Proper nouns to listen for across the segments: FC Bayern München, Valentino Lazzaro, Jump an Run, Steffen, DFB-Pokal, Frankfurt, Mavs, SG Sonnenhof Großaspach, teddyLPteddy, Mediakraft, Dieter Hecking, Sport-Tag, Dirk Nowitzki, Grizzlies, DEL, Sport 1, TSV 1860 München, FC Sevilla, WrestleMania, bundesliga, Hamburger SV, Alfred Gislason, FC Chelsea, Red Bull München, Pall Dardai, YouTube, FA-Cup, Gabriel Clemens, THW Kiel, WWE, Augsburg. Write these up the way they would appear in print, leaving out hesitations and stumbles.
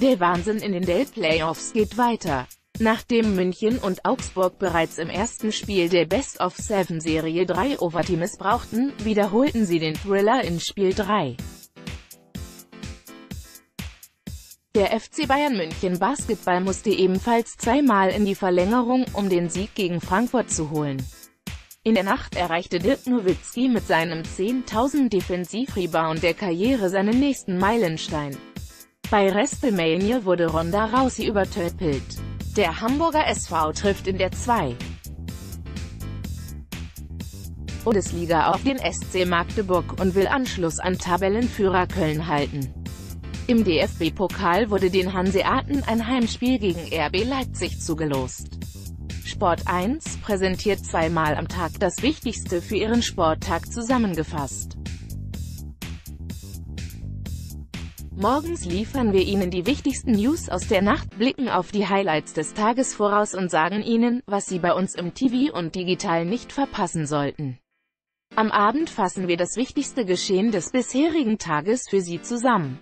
Der Wahnsinn in den DEL-Playoffs geht weiter. Nachdem München und Augsburg bereits im ersten Spiel der Best-of-7-Serie 3 Overtime brauchten, wiederholten sie den Thriller in Spiel 3. Der FC Bayern München Basketball musste ebenfalls zweimal in die Verlängerung, um den Sieg gegen Frankfurt zu holen. In der Nacht erreichte Dirk Nowitzki mit seinem 10.000 Defensivrebound der Karriere seinen nächsten Meilenstein. Bei WrestleMania wurde Ronda Rousey übertölpelt. Der Hamburger SV trifft in der 2. Bundesliga auf den SC Magdeburg und will Anschluss an Tabellenführer Köln halten. Im DFB-Pokal wurde den Hanseaten ein Heimspiel gegen RB Leipzig zugelost. Sport 1 präsentiert zweimal am Tag das Wichtigste für ihren Sporttag zusammengefasst. Morgens liefern wir Ihnen die wichtigsten News aus der Nacht, blicken auf die Highlights des Tages voraus und sagen Ihnen, was Sie bei uns im TV und digital nicht verpassen sollten. Am Abend fassen wir das wichtigste Geschehen des bisherigen Tages für Sie zusammen.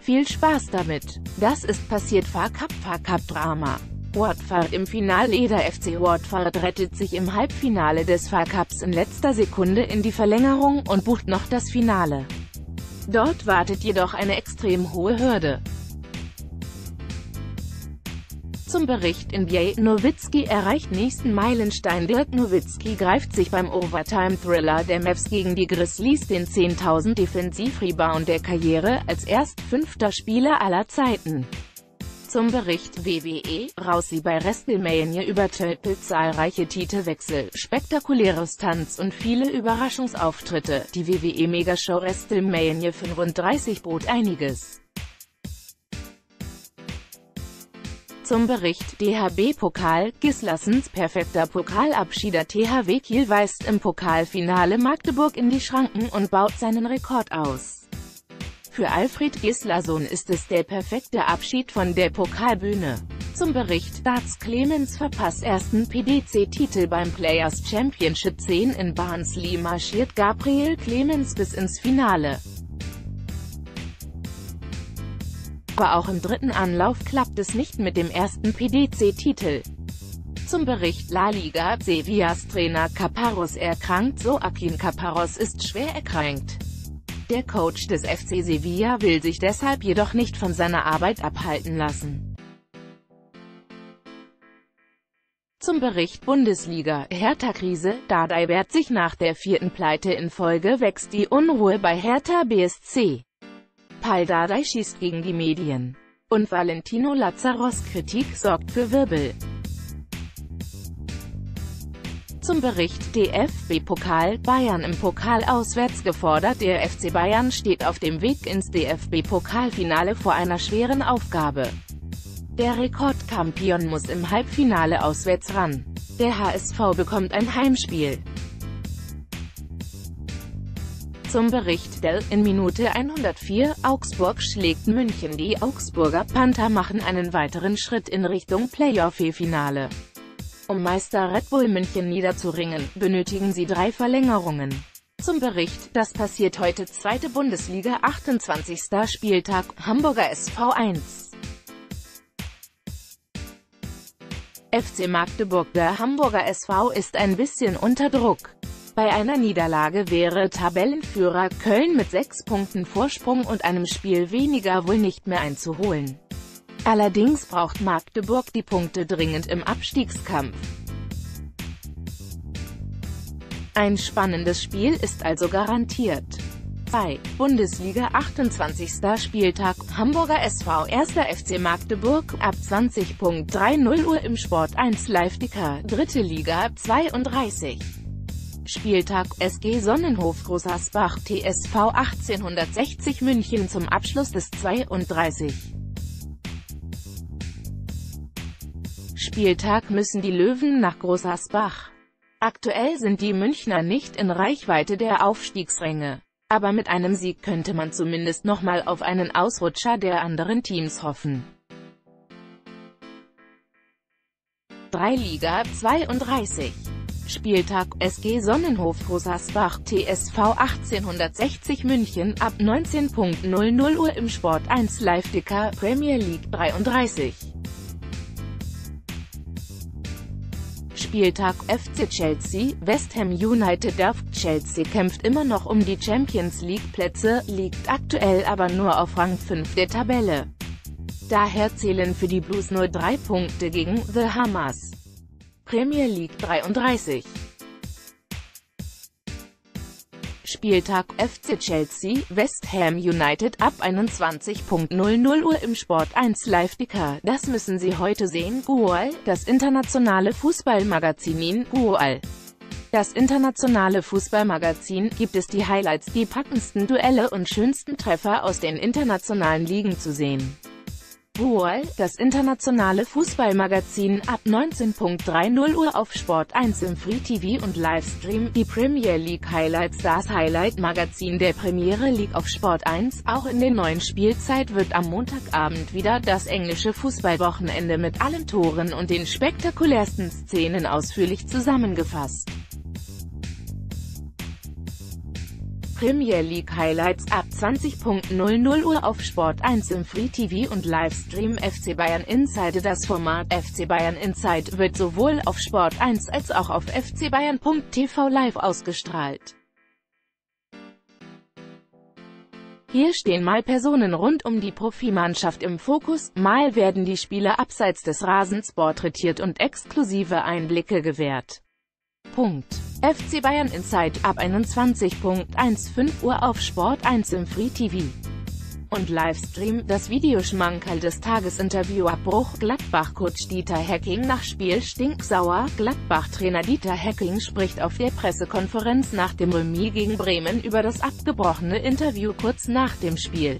Viel Spaß damit. Das ist passiert. FA-Cup-Drama. Watford im Finale. Der FC Watford rettet sich im Halbfinale des FA-Cups in letzter Sekunde in die Verlängerung und bucht noch das Finale. Dort wartet jedoch eine extrem hohe Hürde. Zum Bericht: NBA. Nowitzki erreicht nächsten Meilenstein. Dirk Nowitzki greift sich beim Overtime-Thriller der Mavs gegen die Grizzlies den 10.000 Defensivrebound der Karriere als erst 5. Spieler aller Zeiten. Zum Bericht: WWE, Rousey bei WrestleMania übertölpelt. Zahlreiche Titelwechsel, spektakuläre Stunts und viele Überraschungsauftritte. Die WWE-Megashow WrestleMania 35 bot einiges. Zum Bericht: DHB-Pokal, Gislasons perfekter Pokalabschied. Der THW Kiel weist im Pokalfinale Magdeburg in die Schranken und baut seinen Rekord aus. Für Alfred Gislason ist es der perfekte Abschied von der Pokalbühne. Zum Bericht: Darts Clemens verpasst ersten PDC-Titel beim Players Championship. 10 in Barnsley marschiert Gabriel Clemens bis ins Finale. Aber auch im dritten Anlauf klappt es nicht mit dem ersten PDC-Titel. Zum Bericht: La Liga, Sevillas Trainer Caparrós erkrankt. Joaquín Caparrós ist schwer erkrankt. Der Coach des FC Sevilla will sich deshalb jedoch nicht von seiner Arbeit abhalten lassen. Zum Bericht: Bundesliga, Hertha-Krise. Dardai wehrt sich. Nach der 4. Pleite in Folge wächst die Unruhe bei Hertha BSC. Pall Dardai schießt gegen die Medien. Und Valentino Lazzaros Kritik sorgt für Wirbel. Zum Bericht: DFB-Pokal, Bayern im Pokal auswärts gefordert. Der FC Bayern steht auf dem Weg ins DFB-Pokalfinale vor einer schweren Aufgabe. Der Rekordkampion muss im Halbfinale auswärts ran. Der HSV bekommt ein Heimspiel. Zum Bericht: DEL in Minute 104, Augsburg schlägt München. Die Augsburger Panther machen einen weiteren Schritt in Richtung Playoff-Finale. Um Meister Red Bull München niederzuringen, benötigen sie 3 Verlängerungen. Zum Bericht: Das passiert heute. 2. Bundesliga, 28. Spieltag, Hamburger SV 1. FC Magdeburg. Der Hamburger SV ist ein bisschen unter Druck. Bei einer Niederlage wäre Tabellenführer Köln mit 6 Punkten Vorsprung und einem Spiel weniger wohl nicht mehr einzuholen. Allerdings braucht Magdeburg die Punkte dringend im Abstiegskampf. Ein spannendes Spiel ist also garantiert. 2. Bundesliga, 28. Spieltag, Hamburger SV 1. FC Magdeburg, ab 20.30 Uhr im Sport 1 Live-Ticker. 3. Liga, 32. Spieltag, SG Sonnenhof Großaspach, TSV 1860 München. Zum Abschluss des 32. Spieltag müssen die Löwen nach Großaspach. Aktuell sind die Münchner nicht in Reichweite der Aufstiegsränge. Aber mit einem Sieg könnte man zumindest nochmal auf einen Ausrutscher der anderen Teams hoffen. 3. Liga, 32. Spieltag, SG Sonnenhof Großaspach, TSV 1860 München, ab 19.00 Uhr im Sport 1 Live Dicker, Premier League 33. Spieltag, FC Chelsea, West Ham United darf. Chelsea kämpft immer noch um die Champions-League-Plätze, liegt aktuell aber nur auf Rang 5 der Tabelle. Daher zählen für die Blues nur 3 Punkte gegen The Hammers. Premier League 33. Spieltag, FC Chelsea, West Ham United, ab 21.00 Uhr im Sport 1 Live Dicker. Das müssen Sie heute sehen. Goal, das internationale Fußballmagazin. Goal, das internationale Fußballmagazin, gibt es die Highlights, die packendsten Duelle und schönsten Treffer aus den internationalen Ligen zu sehen. Goal, das internationale Fußballmagazin, ab 19.30 Uhr auf Sport 1 im Free TV und Livestream. Die Premier League Highlights, das Highlight-Magazin der Premier League auf Sport 1. Auch in der neuen Spielzeit wird am Montagabend wieder das englische Fußballwochenende mit allen Toren und den spektakulärsten Szenen ausführlich zusammengefasst. Premier League Highlights, ab 20.00 Uhr auf Sport 1 im Free TV und Livestream. FC Bayern Inside, das Format FC Bayern Inside wird sowohl auf Sport 1 als auch auf fcbayern.tv live ausgestrahlt. Hier stehen mal Personen rund um die Profimannschaft im Fokus, mal werden die Spieler abseits des Rasens porträtiert und exklusive Einblicke gewährt. Punkt. FC Bayern Inside, ab 21.15 Uhr auf Sport 1 im Free TV und Livestream. Das Videoschmankerl des Tages: Interviewabbruch. Gladbach-Coach Dieter Hecking nach Spiel stinksauer. Gladbach-Trainer Dieter Hecking spricht auf der Pressekonferenz nach dem Remis gegen Bremen über das abgebrochene Interview kurz nach dem Spiel.